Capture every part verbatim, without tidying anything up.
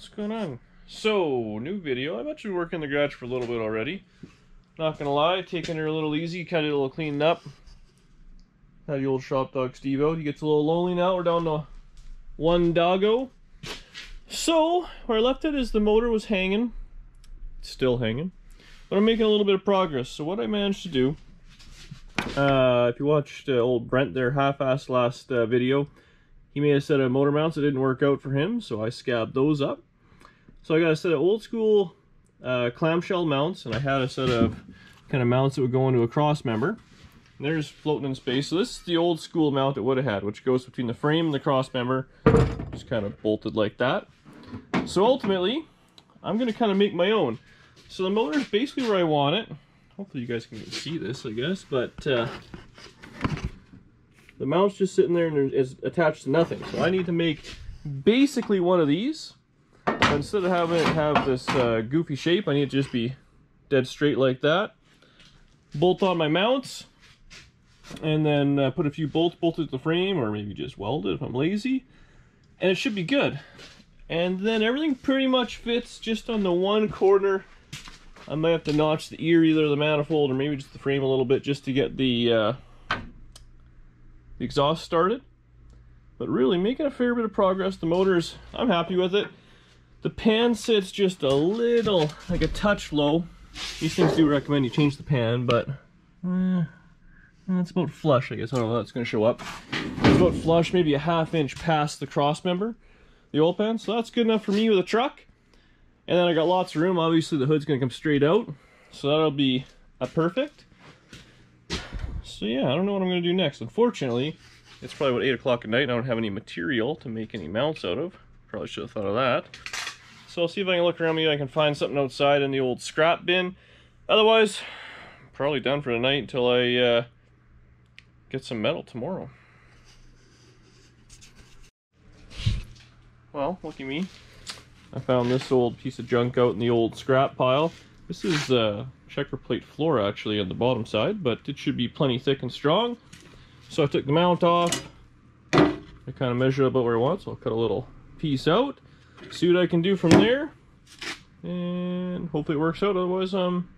What's going on? So, new video. I've actually been working in the garage for a little bit already. Not gonna lie, taking her a little easy, kind of a little cleaning up. Had the old shop dog Steve out. He gets a little lonely now. We're down to one doggo. So, where I left it is the motor was hanging. Still hanging. But I'm making a little bit of progress. So what I managed to do, uh, if you watched uh, old Brent there half-assed last uh, video, he made a set of motor mounts that didn't work out for him, so I scabbed those up. So I got a set of old school uh, clamshell mounts, and I had a set of kind of mounts that would go into a cross member. And there's floating in space. So this is the old school mount it would have had, which goes between the frame and the cross member, just kind of bolted like that. So ultimately, I'm going to kind of make my own. So the motor is basically where I want it. Hopefully you guys can see this, I guess, but uh, the mount's just sitting there and it's attached to nothing. So I need to make basically one of these. But instead of having it have this uh, goofy shape, I need to just be dead straight like that. Bolt on my mounts, and then uh, put a few bolts bolted to the frame, or maybe just weld it if I'm lazy. And it should be good. And then everything pretty much fits just on the one corner. I might have to notch the ear, either the manifold or maybe just the frame a little bit, just to get the, uh, the exhaust started. But really making a fair bit of progress. The motors, I'm happy with it. The pan sits just a little, like a touch low. These things do recommend you change the pan, but eh, that's about flush, I guess. I don't know if that's going to show up. It's about flush, maybe a half inch past the cross member, the oil pan. So that's good enough for me with a truck. And then I got lots of room. Obviously the hood's gonna come straight out, so that'll be a perfect. So yeah, I don't know what I'm gonna do next. Unfortunately, it's probably about eight o'clock at night and I don't have any material to make any mounts out of. Probably should have thought of that. So I'll see if I can look around me and I can find something outside in the old scrap bin. Otherwise, I'm probably done for tonight until I uh, get some metal tomorrow. Well, look at me. I found this old piece of junk out in the old scrap pile. This is uh, checker plate floor actually on the bottom side, but it should be plenty thick and strong. So I took the mount off. I kind of measured about where I want, so I'll cut a little piece out. See what I can do from there. And hopefully it works out, otherwise I'm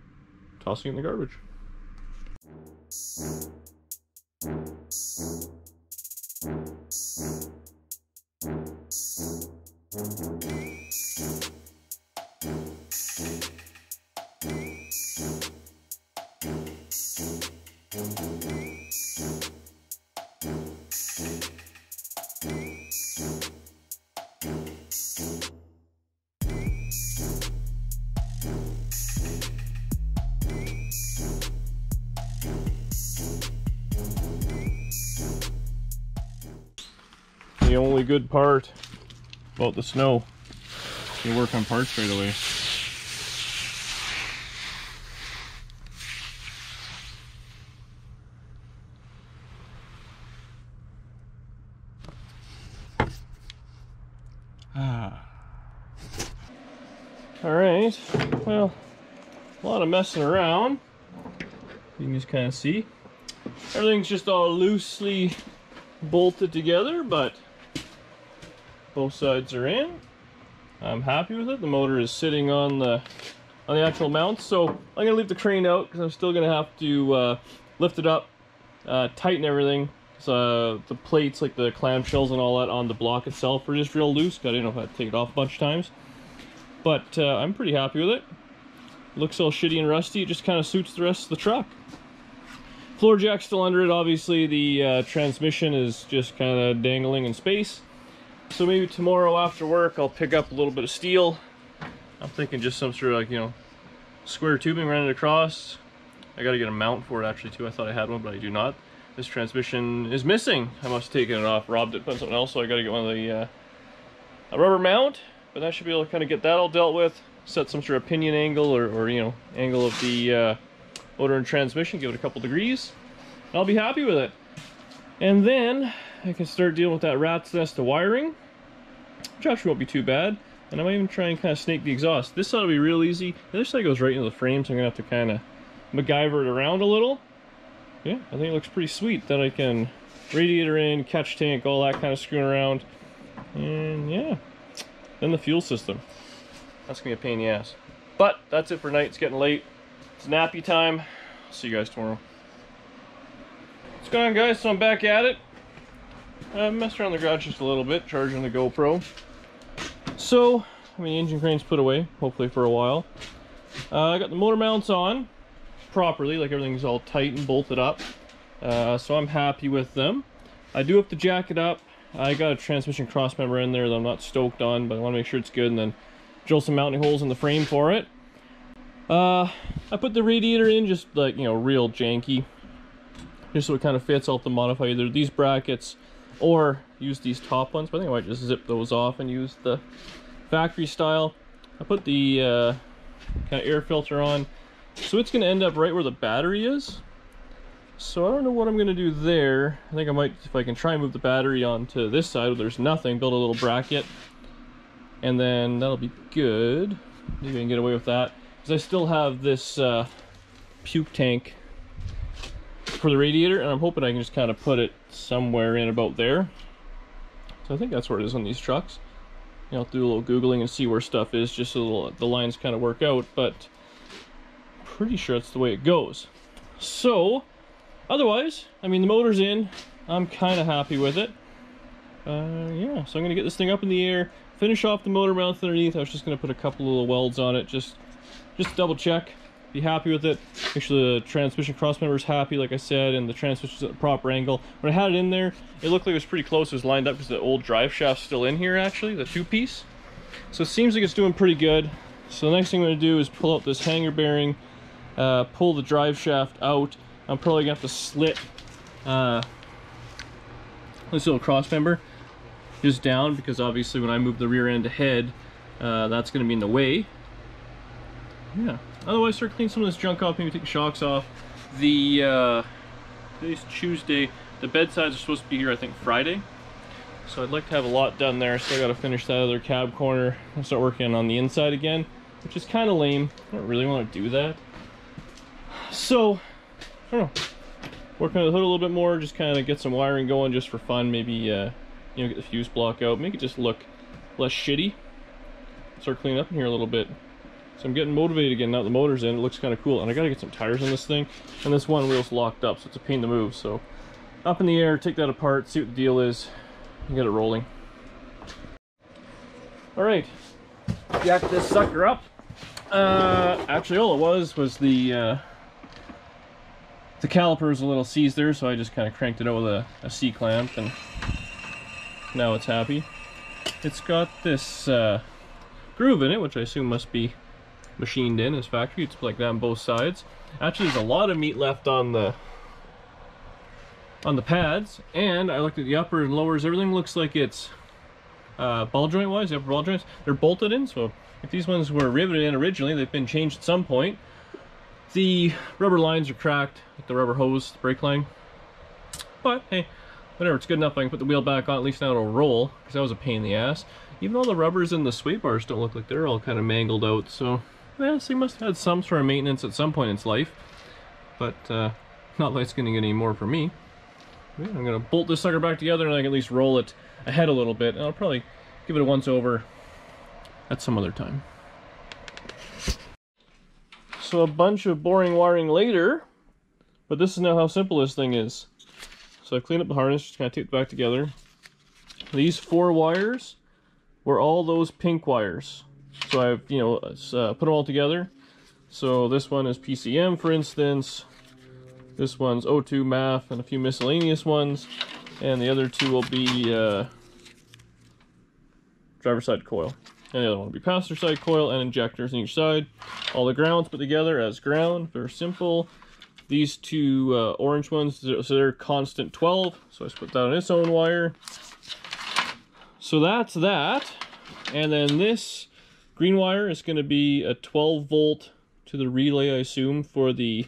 tossing it in the garbage. The only good part about the snow, you work on parts right away. Ah. All right, well, a lot of messing around. You can just kind of see. Everything's just all loosely bolted together, but both sides are in. I'm happy with it. The motor is sitting on the on the actual mount, so I'm gonna leave the crane out because I'm still gonna have to uh, lift it up, uh, tighten everything. So uh, the plates, like the clamshells and all that, on the block itself are just real loose. I didn't know if I had to take it off a bunch of times, but uh, I'm pretty happy with it. Looks all shitty and rusty. It just kind of suits the rest of the truck. Floor jack's still under it. Obviously, the uh, transmission is just kind of dangling in space. So maybe tomorrow after work I'll pick up a little bit of steel. I'm thinking just some sort of, like, you know, square tubing running across. I gotta get a mount for it actually too. I thought I had one, but I do not. This transmission is missing. I must have taken it off, robbed it, put something else, so I gotta get one of the uh, a rubber mount. But that should be able to kind of get that all dealt with. Set some sort of pinion angle or, or you know, angle of the uh, motor and transmission, give it a couple degrees, and I'll be happy with it. And then I can start dealing with that rat's nest of wiring, which actually won't be too bad. And I might even try and kind of snake the exhaust. This side will be real easy. The other side goes right into the frame, so I'm going to have to kind of MacGyver it around a little. Yeah, I think it looks pretty sweet. Then I can radiator in, catch tank, all that kind of screwing around. And yeah, than the fuel system. That's gonna be a pain in the ass. But that's it for tonight. It's getting late. It's nappy time. See you guys tomorrow. What's going on, guys? So I'm back at it. I messed around the garage just a little bit, charging the GoPro. So, I mean, the engine crane's put away, hopefully for a while. Uh, I got the motor mounts on properly, like everything's all tight and bolted up. Uh, so I'm happy with them. I do have to jack it up. I got a transmission crossmember in there that I'm not stoked on, but I want to make sure it's good and then drill some mounting holes in the frame for it. Uh, I put the radiator in just like, you know, real janky. Just so it kind of fits. I'll have to modify either these brackets or use these top ones. But I think I might just zip those off and use the factory style. I put the uh, kind of air filter on. So it's going to end up right where the battery is. So I don't know what I'm going to do there. I think I might, if I can try and move the battery onto this side where there's nothing, build a little bracket. And then that'll be good. Maybe I can get away with that. Because I still have this uh, puke tank for the radiator, and I'm hoping I can just kind of put it somewhere in about there. So I think that's where it is on these trucks. You know, I'll do a little Googling and see where stuff is, just so the lines kind of work out, but pretty sure that's the way it goes. So, otherwise, I mean, the motor's in. I'm kind of happy with it. Uh, yeah, so I'm going to get this thing up in the air, finish off the motor mount underneath. I was just going to put a couple little welds on it, just Just double check, be happy with it, make sure the transmission crossmember is happy, like I said, and the transmission's at the proper angle. When I had it in there, it looked like it was pretty close. It was lined up because the old drive shaft's still in here, actually, the two-piece. So it seems like it's doing pretty good. So the next thing I'm going to do is pull out this hanger bearing, uh, pull the drive shaft out. I'm probably going to have to slit uh, this little crossmember just down because obviously when I move the rear end ahead, uh, that's going to be in the way. Yeah, otherwise start cleaning some of this junk off, maybe take the shocks off. The, uh, today's Tuesday, the bedsides are supposed to be here, I think, Friday. So I'd like to have a lot done there, so I gotta finish that other cab corner and start working on the inside again, which is kind of lame. I don't really want to do that. So, I don't know, working on the hood a little bit more, just kind of get some wiring going just for fun, maybe, uh, you know, get the fuse block out, make it just look less shitty. Start cleaning up in here a little bit. So I'm getting motivated again now that the motor's in. It looks kind of cool. And I got to get some tires on this thing. And this one wheel's locked up, so it's a pain to move. So up in the air, take that apart, see what the deal is, and get it rolling. All right. Jack this sucker up. Uh, actually, all it was was the, uh, the caliper was a little seized there, so I just kind of cranked it out with a, a C-clamp, and now it's happy. It's got this uh, groove in it, which I assume must be machined in as factory. It's like that on both sides. Actually, there's a lot of meat left on the on the pads, and I looked at the upper and lowers. Everything looks like it's uh, ball joint wise. The upper ball joints, they're bolted in, so if these ones were riveted in originally, they've been changed at some point. The rubber lines are cracked, like the rubber hose, the brake line. But hey, whatever, it's good enough. I can put the wheel back on, at least now it'll roll, because that was a pain in the ass. Even all the rubbers and the sway bars don't look like they're all kind of mangled out, so yeah, so he must have had some sort of maintenance at some point in its life, but uh, not like it's going to get any more for me. Yeah, I'm going to bolt this sucker back together and I can at least roll it ahead a little bit, and I'll probably give it a once-over at some other time. So a bunch of boring wiring later, but this is now how simple this thing is. So I clean up the harness, just kind of tape it back together. These four wires were all those pink wires. So I've, you know, uh, put them all together. So this one is P C M, for instance. This one's O two, M A F, and a few miscellaneous ones. And the other two will be uh, driver's side coil. And the other one will be passenger side coil and injectors on each side. All the grounds put together as ground, very simple. These two uh, orange ones, so they're constant twelve. So I just put that on its own wire. So that's that. And then this green wire is going to be a twelve volt to the relay, I assume, for the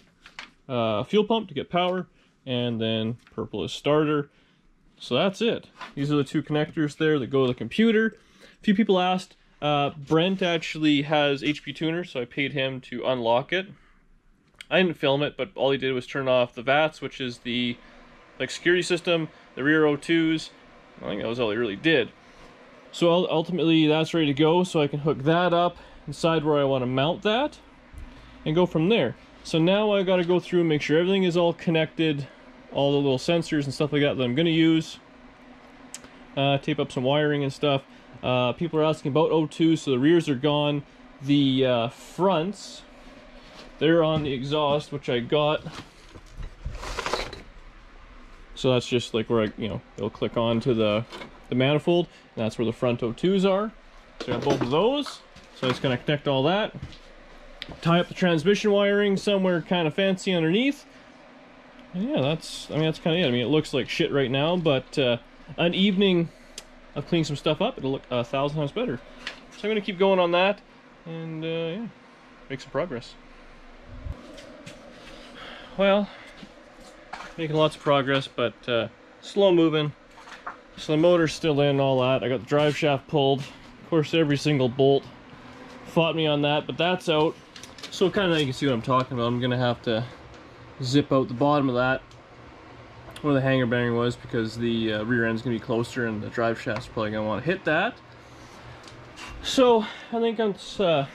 uh, fuel pump to get power, and then purple is starter. So that's it. These are the two connectors there that go to the computer. A few people asked, uh, Brent actually has H P Tuner, so I paid him to unlock it. I didn't film it, but all he did was turn off the V A T S, which is the like security system, the rear O twos. I think that was all he really did. So ultimately that's ready to go, so I can hook that up and decide where I want to mount that and go from there. So now I got to go through and make sure everything is all connected, all the little sensors and stuff like that that I'm going to use. Uh, tape up some wiring and stuff. Uh, people are asking about O two, so the rears are gone. The uh, fronts, they're on the exhaust, which I got. So that's just like where I, you know, it'll click on to the, the manifold. And that's where the front O twos are. So I got both of those. So I'm just going to connect all that. Tie up the transmission wiring somewhere kind of fancy underneath. And yeah, that's, I mean, that's kind of it. I mean, it looks like shit right now, but uh, an evening of cleaning some stuff up, it'll look a thousand times better. So I'm going to keep going on that and uh, yeah, make some progress. Well, making lots of progress, but uh, slow moving. So the motor's still in and all that. I got the drive shaft pulled. Of course, every single bolt fought me on that, but that's out. So kind of you can see what I'm talking about. I'm going to have to zip out the bottom of that where the hanger bearing was, because the uh, rear end's going to be closer and the drive shaft's probably going to want to hit that. So I think that's, uh,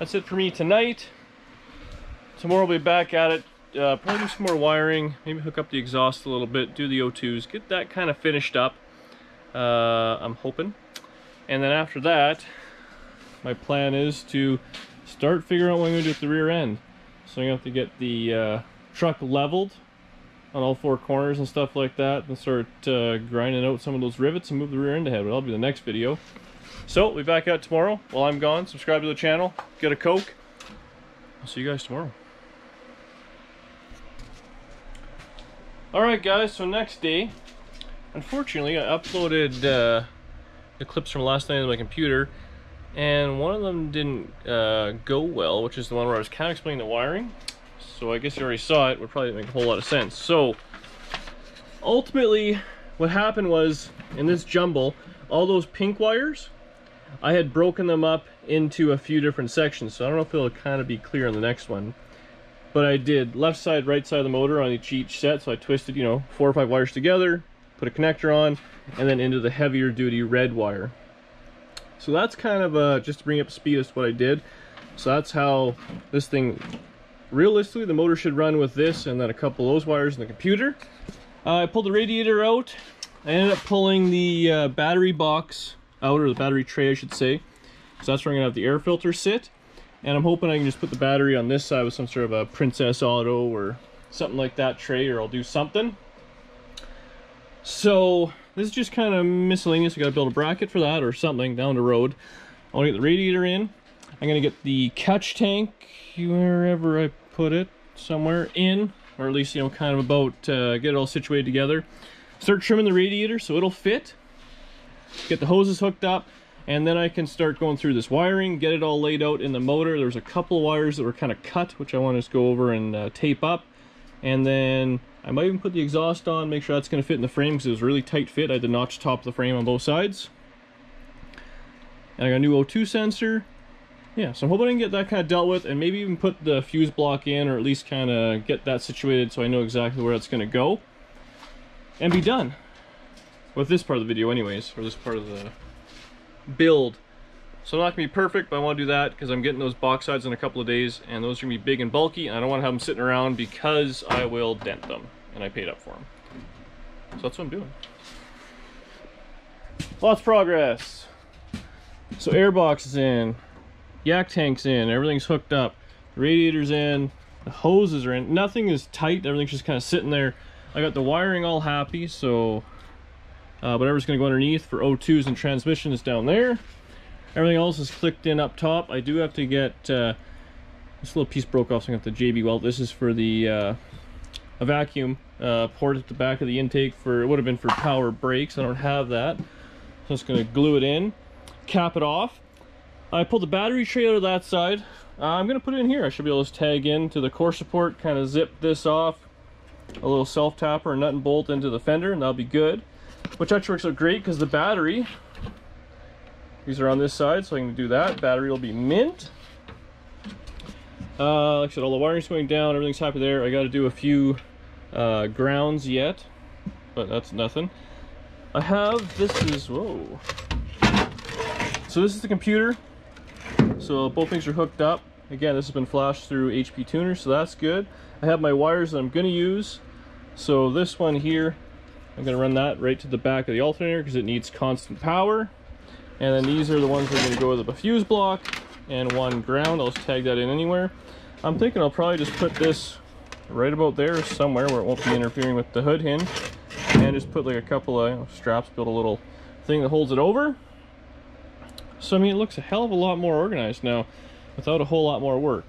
that's it for me tonight. Tomorrow we'll be back at it. Uh, probably do some more wiring, maybe hook up the exhaust a little bit, do the O twos, get that kind of finished up, uh, I'm hoping. And then after that, my plan is to start figuring out what I'm going to do with the rear end. So I'm going to have to get the uh, truck leveled on all four corners and stuff like that, and start uh, grinding out some of those rivets and move the rear end ahead. But that'll be the next video. So we'll be back out tomorrow. While I'm gone, subscribe to the channel, get a Coke. I'll see you guys tomorrow. Alright guys, so next day, unfortunately I uploaded uh, the clips from last night on my computer, and one of them didn't uh, go well, which is the one where I was kind of explaining the wiring. So I guess you already saw it, would probably make a whole lot of sense. So ultimately what happened was, in this jumble, all those pink wires, I had broken them up into a few different sections, so I don't know if it'll kind of be clear on the next one. But I did left side, right side of the motor on each each set, so I twisted, you know, four or five wires together, put a connector on, and then into the heavier duty red wire. So that's kind of uh, just to bring up speed is what I did. So that's how this thing, realistically, the motor should run with this, and then a couple of those wires in the computer. Uh, I pulled the radiator out. I ended up pulling the uh, battery box out, or the battery tray, I should say. So that's where I'm gonna have the air filter sit. And I'm hoping I can just put the battery on this side with some sort of a Princess Auto or something like that tray, or I'll do something. So this is just kind of miscellaneous. I got to build a bracket for that or something down the road. I want to get the radiator in. I'm going to get the catch tank, wherever I put it, somewhere in, or at least, you know, kind of about, uh, get it all situated together. Start trimming the radiator so it'll fit. Get the hoses hooked up. And then I can start going through this wiring, get it all laid out in the motor. There's a couple of wires that were kind of cut, which I want to go over and uh, tape up. And then I might even put the exhaust on, make sure that's going to fit in the frame, because it was a really tight fit. I had to notch top of the frame on both sides. And I got a new O two sensor. Yeah, so I'm hoping I can get that kind of dealt with, and maybe even put the fuse block in, or at least kind of get that situated so I know exactly where that's going to go. And be done. With this part of the video anyways, or this part of the build. So I'm not gonna be perfect, but I want to do that because I'm getting those box sides in a couple of days, and those are gonna be big and bulky, and I don't want to have them sitting around because I will dent them, and I paid up for them. So that's what I'm doing. Lots of progress. So airbox is in, yak tank's in, everything's hooked up, the radiator's in, the hoses are in, nothing is tight, everything's just kind of sitting there. I got the wiring all happy, so Uh, whatever's going to go underneath for O twos and transmission is down there. Everything else is clicked in up top. I do have to get uh, this little piece broke off, so I'm going to have to J B weld. This is for the uh, a vacuum uh, port at the back of the intake. For it would have been for power brakes. I don't have that, so I'm just going to glue it in, cap it off. I pulled the battery tray out of that side. Uh, I'm going to put it in here. I should be able to tag into the core support, kind of zip this off, a little self tapper, nut and bolt into the fender, and that'll be good. Which actually works out great because the battery, these are on this side, so I can do that. Battery will be mint. Uh, like I said, all the wiring's going down, everything's happy there. I got to do a few uh, grounds yet, but that's nothing. I have, this is, whoa. So this is the computer. So both things are hooked up. Again, this has been flashed through H P Tuner, so that's good. I have my wires that I'm going to use. So this one here, I'm going to run that right to the back of the alternator because it needs constant power. And then these are the ones that are going to go with a fuse block and one ground. I'll just tag that in anywhere. I'm thinking I'll probably just put this right about there somewhere where it won't be interfering with the hood hinge. And just put like a couple of you know, straps, build a little thing that holds it over. So I mean, it looks a hell of a lot more organized now, without a whole lot more work.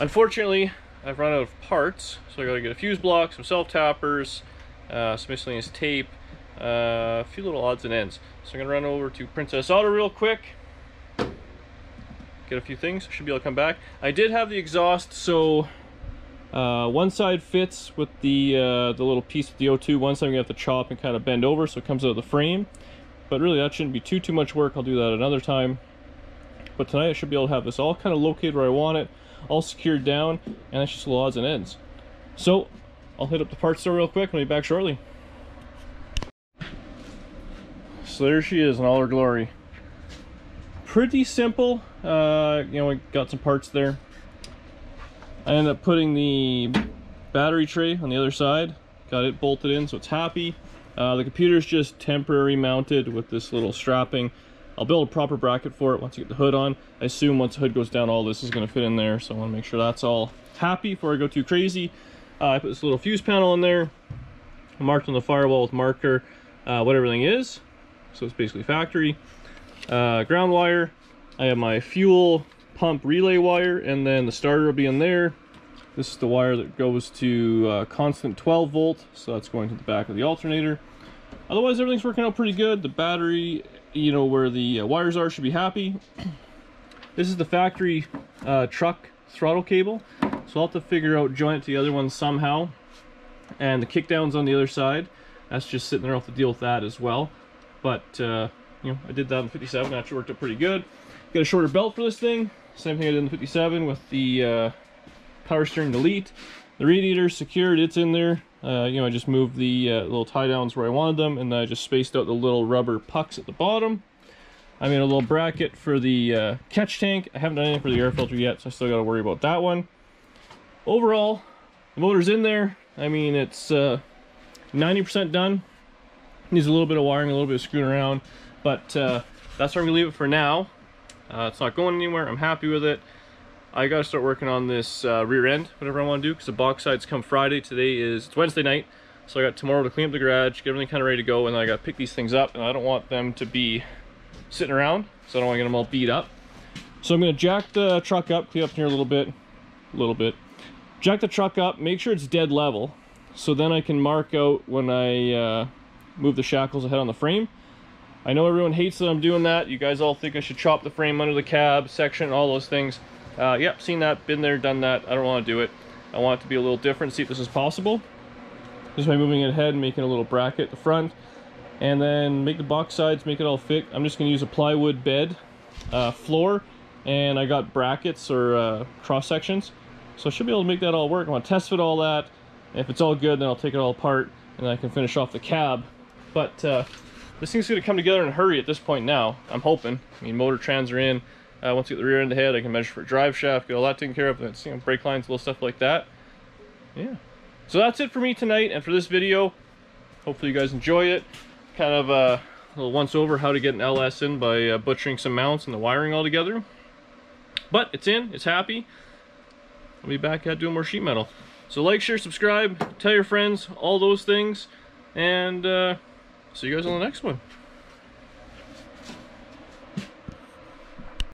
Unfortunately, I've run out of parts, so I gotta get a fuse block, some self-tappers, uh, some miscellaneous tape, uh, a few little odds and ends. So I'm gonna run over to Princess Auto real quick, get a few things, should be able to come back. I did have the exhaust, so uh, one side fits with the, uh, the little piece of the O two, one side I'm gonna have to chop and kind of bend over so it comes out of the frame. But really that shouldn't be too, too much work, I'll do that another time. But tonight I should be able to have this all kind of located where I want it, all secured down, and that's just little odds and ends. So I'll hit up the parts store real quick and I'll be back shortly. So there she is in all her glory. Pretty simple. Uh, you know, I got some parts there. I ended up putting the battery tray on the other side. Got it bolted in so it's happy. Uh, the computer's just temporary mounted with this little strapping. I'll build a proper bracket for it once you get the hood on. I assume once the hood goes down, all this is gonna fit in there. So I wanna make sure that's all happy before I go too crazy. Uh, I put this little fuse panel in there. I marked on the firewall with marker uh, what everything is. So it's basically factory. Uh, ground wire. I have my fuel pump relay wire and then the starter will be in there. This is the wire that goes to uh, constant twelve volt. So that's going to the back of the alternator. Otherwise, everything's working out pretty good. The battery, you know, where the uh, wires are should be happy. This is the factory uh, truck throttle cable. So I'll have to figure out, join it to the other one somehow. And the kickdown's on the other side. That's just sitting there, I'll have to deal with that as well. But, uh, you know, I did that in fifty-seven, that actually worked out pretty good. Got a shorter belt for this thing. Same thing I did in the fifty-seven with the uh, power steering delete. The radiator's secured, it's in there. Uh, you know, I just moved the uh, little tie downs where I wanted them, and then I just spaced out the little rubber pucks at the bottom. I made a little bracket for the uh, catch tank. I haven't done anything for the air filter yet, so I still got to worry about that one. Overall, the motor's in there. I mean, it's uh, ninety percent done. Needs a little bit of wiring, a little bit of screwing around, but uh, that's where I'm gonna leave it for now. Uh, it's not going anywhere. I'm happy with it. I gotta start working on this uh, rear end, whatever I want to do, because the box sides come Friday. Today is, it's Wednesday night, so I got tomorrow to clean up the garage, get everything kind of ready to go, and then I gotta pick these things up, and I don't want them to be sitting around, so I don't want to get them all beat up. So I'm gonna jack the truck up, clean up here a little bit, a little bit, jack the truck up, make sure it's dead level, so then I can mark out when I uh, move the shackles ahead on the frame. I know everyone hates that I'm doing that. You guys all think I should chop the frame under the cab section, all those things. Uh, yep, seen that, been there, done that. I don't want to do it. I want it to be a little different, see if this is possible. Just by moving it ahead and making a little bracket at the front. And then make the box sides, make it all fit. I'm just going to use a plywood bed uh, floor. And I got brackets or uh, cross sections. So I should be able to make that all work. I want to test fit all that. And if it's all good, then I'll take it all apart. And I can finish off the cab. But uh, this thing's going to come together in a hurry at this point now. I'm hoping. I mean, motor trans are in. Uh, once you get the rear end ahead, I can measure for a drive shaft, get all that taken care of, and it's, you know, brake lines, little stuff like that. Yeah. So that's it for me tonight and for this video. Hopefully you guys enjoy it. Kind of uh, a little once over how to get an L S in by uh, butchering some mounts and the wiring all together. But it's in, it's happy. I'll be back at doing more sheet metal. So like, share, subscribe, tell your friends, all those things. And uh, see you guys on the next one.